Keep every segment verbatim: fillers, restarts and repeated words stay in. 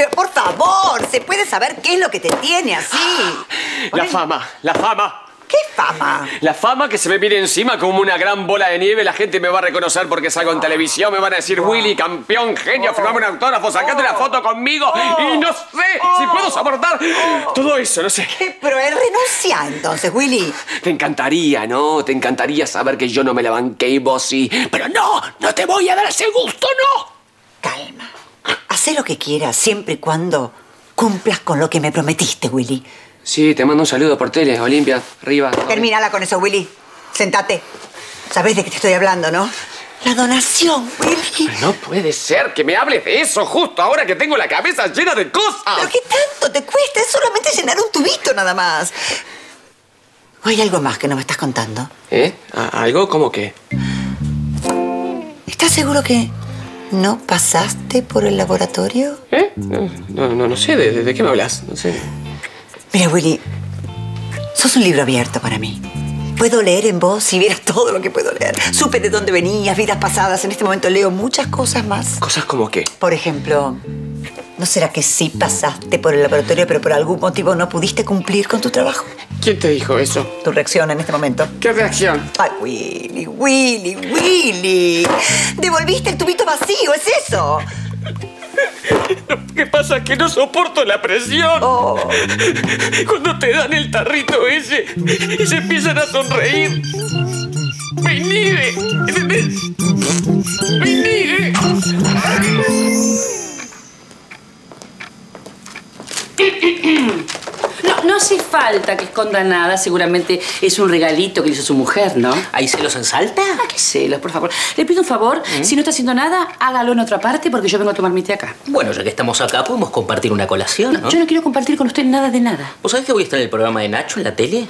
Pero por favor, ¿se puede saber qué es lo que te tiene así? La fama, la fama. ¿Qué fama? La fama que se me viene encima como una gran bola de nieve. La gente me va a reconocer porque salgo en televisión. Me van a decir, Willy, campeón, genio, firmame un autógrafo, sacate una foto conmigo. Y no sé si puedo soportar todo eso, no sé. Pero él renuncia entonces, Willy. Te encantaría, ¿no? Te encantaría saber que yo no me la banqué y vos sí. Pero no, no te voy a dar ese gusto, no. Calma. Hacé lo que quieras siempre y cuando cumplas con lo que me prometiste, Willy. Sí, te mando un saludo por tele, Olimpia, arriba. Terminala con eso, Willy. Sentate. Sabés de qué te estoy hablando, ¿no? La donación, Willy. Pero no puede ser que me hables de eso justo ahora que tengo la cabeza llena de cosas. ¿Pero qué tanto te cuesta? Es solamente llenar un tubito nada más. ¿O hay algo más que no me estás contando? ¿Eh? ¿Algo? ¿Cómo qué? ¿Estás seguro que no pasaste por el laboratorio? ¿Eh? No, no, no, no sé. ¿De, de, de qué me hablas? No sé. Mira, Willy, sos un libro abierto para mí. Puedo leer en vos si vieras todo lo que puedo leer. Supe de dónde venías, vidas pasadas. En este momento leo muchas cosas más. ¿Cosas como qué? Por ejemplo, ¿no será que sí pasaste por el laboratorio pero por algún motivo no pudiste cumplir con tu trabajo? ¿Quién te dijo eso? Tu reacción en este momento. ¿Qué reacción? Ay, Willy, Willy, Willy. Devolviste el tubito vacío, ¿es eso? Lo que pasa es que no soporto la presión. Oh. Cuando te dan el tarrito ese y se empiezan a sonreír, me inhibe. Me inhibe. No, no hace falta que esconda nada. Seguramente es un regalito que hizo su mujer, ¿no? ¿Hay celos en Salta? Ah, qué celos, por favor. Le pido un favor. ¿Eh? Si no está haciendo nada, hágalo en otra parte porque yo vengo a tomar mi té acá. Bueno, ya que estamos acá, podemos compartir una colación, ¿no? No, yo no quiero compartir con usted nada de nada. ¿Vos sabés que voy a estar en el programa de Nacho en la tele?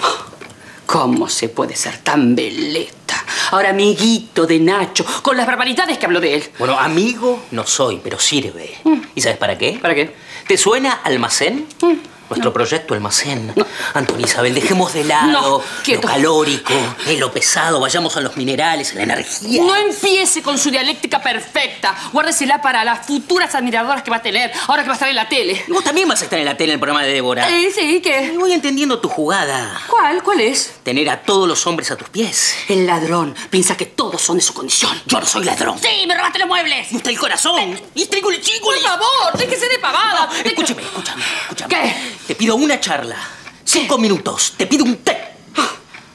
¿Cómo se puede ser tan veleta? Ahora amiguito de Nacho, con las barbaridades que habló de él. Bueno, amigo no soy, pero sirve. Mm. ¿Y sabes para qué? ¿Para qué? ¿Te suena Almacén? Mm. Nuestro no. proyecto Almacén. No. Antonia, Isabel, dejemos de lado no, lo calórico, eh, lo pesado, vayamos a los minerales, a la energía. No empiece con su dialéctica perfecta. Guárdesela para las futuras admiradoras que va a tener, ahora que va a estar en la tele. Vos también vas a estar en la tele en el programa de Débora. Eh, sí, ¿qué? Voy entendiendo tu jugada. ¿Cuál? ¿Cuál es? Tener a todos los hombres a tus pies. El ladrón piensa que todos son de su condición. Yo no soy ladrón. Sí, me robaste los muebles. Y usted el corazón. Te... Y trícule, chicule. Por favor, déjese de pavada. No, escúchame, escúchame, escúchame. ¿Qué? Te pido una charla. Cinco ¿Qué? minutos. Te pido un té.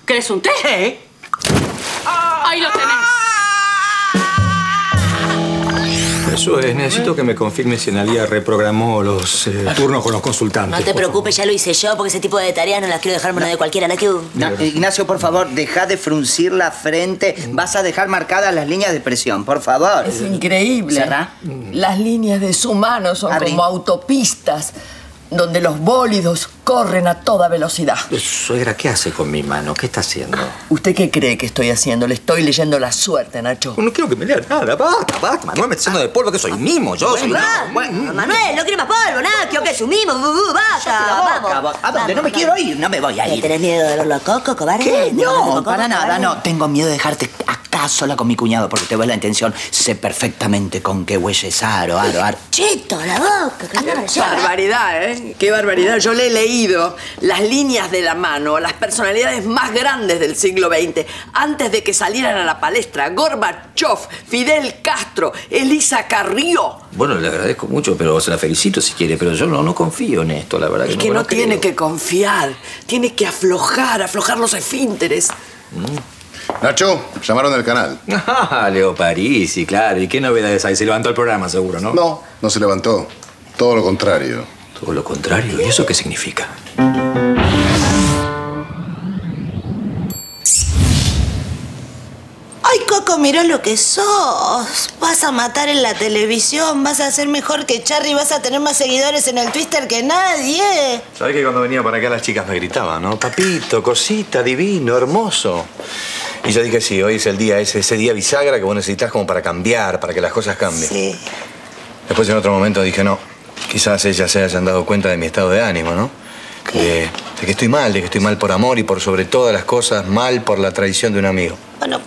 ¿Querés un té? ¿Eh? Ahí lo tenés. Eso es. Necesito que me confirmes si Analía reprogramó los eh, turnos con los consultantes. No te preocupes, ya lo hice yo, porque ese tipo de tareas no las quiero dejar mano no. de cualquiera, ¿no? No, Ignacio, por favor, deja de fruncir la frente. Vas a dejar marcadas las líneas de presión, por favor. Es increíble. ¿Será? Las líneas de su mano son Abrí. como autopistas, donde los bólidos corren a toda velocidad. Suegra, ¿qué hace con mi mano? ¿Qué está haciendo? ¿Usted qué cree que estoy haciendo? Le estoy leyendo la suerte, Nacho. No quiero que me lea nada. Basta, basta. Manuel, me está haciendo de polvo, que soy mimo. Yo soy... Manuel, no quiere más polvo, Nacho, que es un mimo. Basta, vamos. ¿A dónde? No me quiero ir. No me voy a ir. ¿Tenés miedo de verlo a Coco, cobarde? No, para nada, no. Tengo miedo de dejarte acá sola con mi cuñado, porque te ves la intención. Sé perfectamente con qué hueles aro, aro, aro. Cheto, la boca. Barbaridad, ¿eh? Qué barbaridad. Yo le he leído las líneas de la mano a las personalidades más grandes del siglo veinte antes de que salieran a la palestra. Gorbachev, Fidel Castro, Elisa Carrió. Bueno, le agradezco mucho, pero se la felicito si quiere, pero yo no, no confío en esto, la verdad. Es que, que no, no tiene que confiar, tiene que aflojar, aflojar los esfínteres. Mm. Nacho, llamaron del canal. Ah, Leo Parisi, claro. ¿Y qué novedades hay? Se levantó el programa, seguro, ¿no? No, no se levantó. Todo lo contrario. Todo lo contrario. ¿Y eso qué significa? Ay, Coco, mirá lo que sos. Vas a matar en la televisión, vas a ser mejor que Charry, vas a tener más seguidores en el Twitter que nadie. Sabés que cuando venía para acá las chicas me gritaban, ¿no? Papito, cosita, divino, hermoso. Y yo dije, sí, hoy es el día, ese, ese día bisagra que vos necesitás como para cambiar, para que las cosas cambien. Sí. Después en otro momento dije, no. Quizás ellas se hayan dado cuenta de mi estado de ánimo, ¿no? De, de que estoy mal, de que estoy mal por amor y por sobre todas las cosas, mal por la traición de un amigo. Bueno,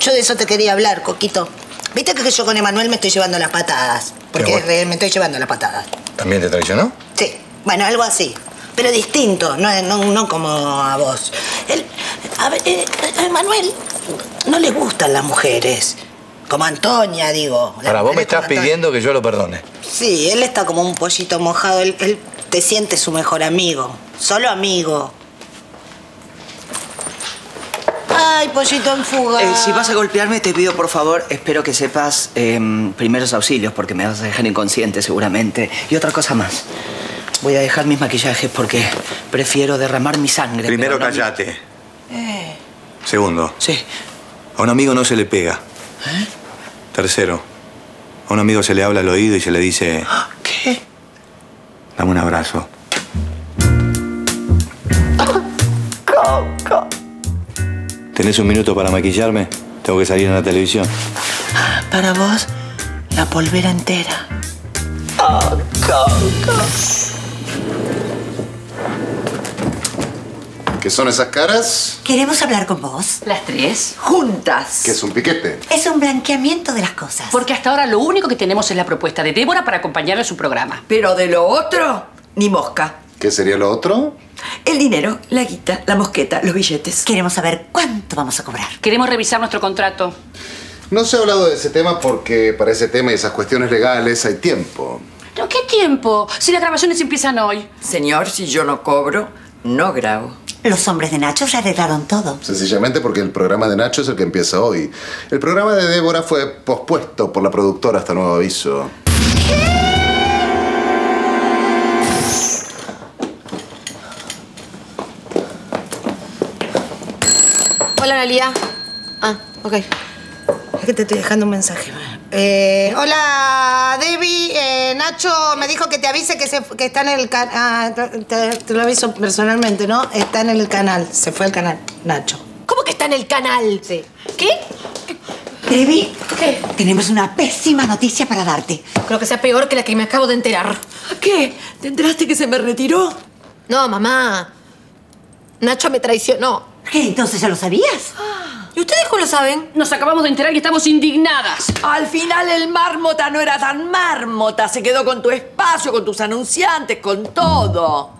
yo de eso te quería hablar, Coquito. Viste que yo con Emanuel me estoy llevando las patadas. Porque bueno. me estoy llevando las patadas. ¿También te traicionó? Sí, bueno, algo así. Pero distinto, no, no, no como a vos. Él, a, a, a Manuel no le gustan las mujeres. Como Antonia, digo. Ahora, vos me estás pidiendo que yo lo perdone. Sí, él está como un pollito mojado. Él, él te siente su mejor amigo. Solo amigo. Ay, pollito en fuga. Eh, si vas a golpearme, te pido, por favor, espero que sepas eh, primeros auxilios, porque me vas a dejar inconsciente seguramente. Y otra cosa más. Voy a dejar mis maquillajes porque prefiero derramar mi sangre. Primero, cállate. Eh. Segundo. Sí. A un amigo no se le pega. ¿Eh? Tercero, a un amigo se le habla al oído y se le dice... ¿Qué? Dame un abrazo. Coco. ¿Tenés un minuto para maquillarme? Tengo que salir en la televisión. Para vos, la polvera entera. Oh, Coco. ¿Qué son esas caras? Queremos hablar con vos. Las tres. Juntas. ¿Qué es un piquete? Es un blanqueamiento de las cosas. Porque hasta ahora lo único que tenemos es la propuesta de Débora para acompañarle a su programa. Pero de lo otro, ni mosca. ¿Qué sería lo otro? El dinero, la guita, la mosqueta, los billetes. Queremos saber cuánto vamos a cobrar. Queremos revisar nuestro contrato. No se ha hablado de ese tema porque para ese tema y esas cuestiones legales hay tiempo. ¿Pero qué tiempo? Si las grabaciones empiezan hoy. Señor, si yo no cobro, no grabo. Los hombres de Nacho ya arreglaron todo. Sencillamente porque el programa de Nacho es el que empieza hoy. El programa de Débora fue pospuesto por la productora hasta nuevo aviso. ¿Qué? Hola, Analia. Ah, ok. Es que te estoy dejando un mensaje. Eh, hola, Debbie. Eh, Nacho me dijo que te avise que, se, que está en el canal. Ah, te, te lo aviso personalmente, ¿no? Está en el canal. Se fue al canal, Nacho. ¿Cómo que está en el canal? Sí. ¿Qué? Debbie, ¿qué? Tenemos una pésima noticia para darte. Creo que sea peor que la que me acabo de enterar. ¿Qué? ¿Te enteraste que se me retiró? No, mamá. Nacho me traicionó. ¿Qué? ¿Entonces ya lo sabías? ¿Y ustedes cómo lo saben? Nos acabamos de enterar que estamos indignadas. Al final el mármota no era tan mármota. Se quedó con tu espacio, con tus anunciantes, con todo.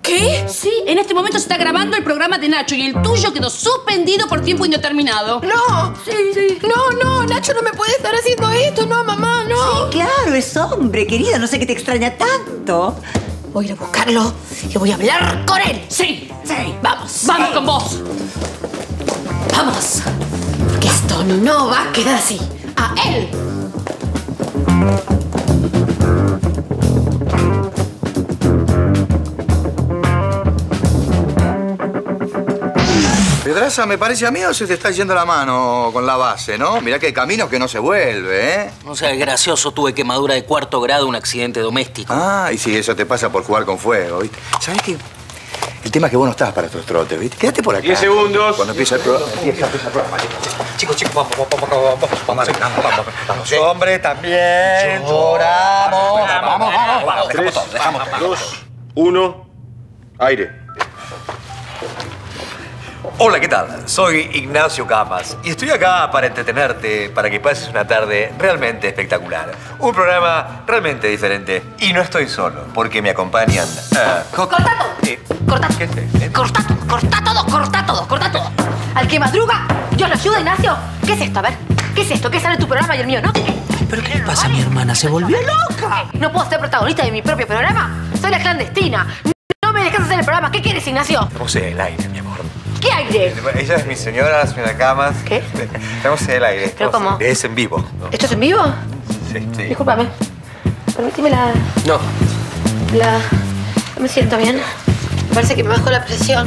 ¿Qué? Sí, en este momento se está grabando el programa de Nacho y el tuyo quedó suspendido por tiempo indeterminado. ¡No! Sí, sí. No, no, Nacho no me puede estar haciendo esto. No, mamá, no. Sí, claro, es hombre, querida. No sé qué te extraña tanto. Voy a ir a buscarlo y voy a hablar con él. Sí, sí. Vamos, vamos sí. Con vos. ¡Vamos! Porque esto no va a quedar así. ¡A él! Pedraza, ¿me parece a mí o se te está yendo la mano con la base, no? Mirá que hay caminos que no se vuelve, ¿eh? No seas gracioso, tuve quemadura de cuarto grado, un accidente doméstico. Ah, y sí, eso te pasa por jugar con fuego, ¿viste? ¿Sabés qué? El tema es que vos no estás para estos trotes, ¿viste? Quédate por acá. Diez segundos. Cuando empieza el programa. Empieza, empieza el programa. Chicos, chicos, vamos, vamos, vamos, vamos, vamos, vamos, vamos. Los hombres también lloramos. Vamos, vamos, vamos. Tres, dos, uno, aire. Hola, ¿qué tal? Soy Ignacio Camas y estoy acá para entretenerte, para que pases una tarde realmente espectacular. Un programa realmente diferente. Y no estoy solo, porque me acompañan... Uh, co ¡Cortato! Eh, ¡Cortato! ¿Qué es? ¡Cortato! ¡Corta todo! ¡Corta todo! ¡Corta todo! Al que madruga, yo lo ayudo, Ignacio. ¿Qué es esto? A ver, ¿qué es esto? ¿Qué sale tu programa y el mío, no? ¿Qué? ¿Pero qué le pasa a mi hermana? ¿Se volvió loca? ¿No puedo ser protagonista de mi propio programa? Soy la clandestina. No me dejas hacer el programa. ¿Qué quieres, Ignacio? Puse el aire, mi amor. ¿Qué aire? Ella es mi señora, la señora Camas. ¿Qué? Estamos en el aire. ¿Pero cómo? Es en vivo. ¿No? ¿Esto es en vivo? Sí, sí. Discúlpame. Permíteme la... No. La... No me siento bien. Me parece que me bajó la presión.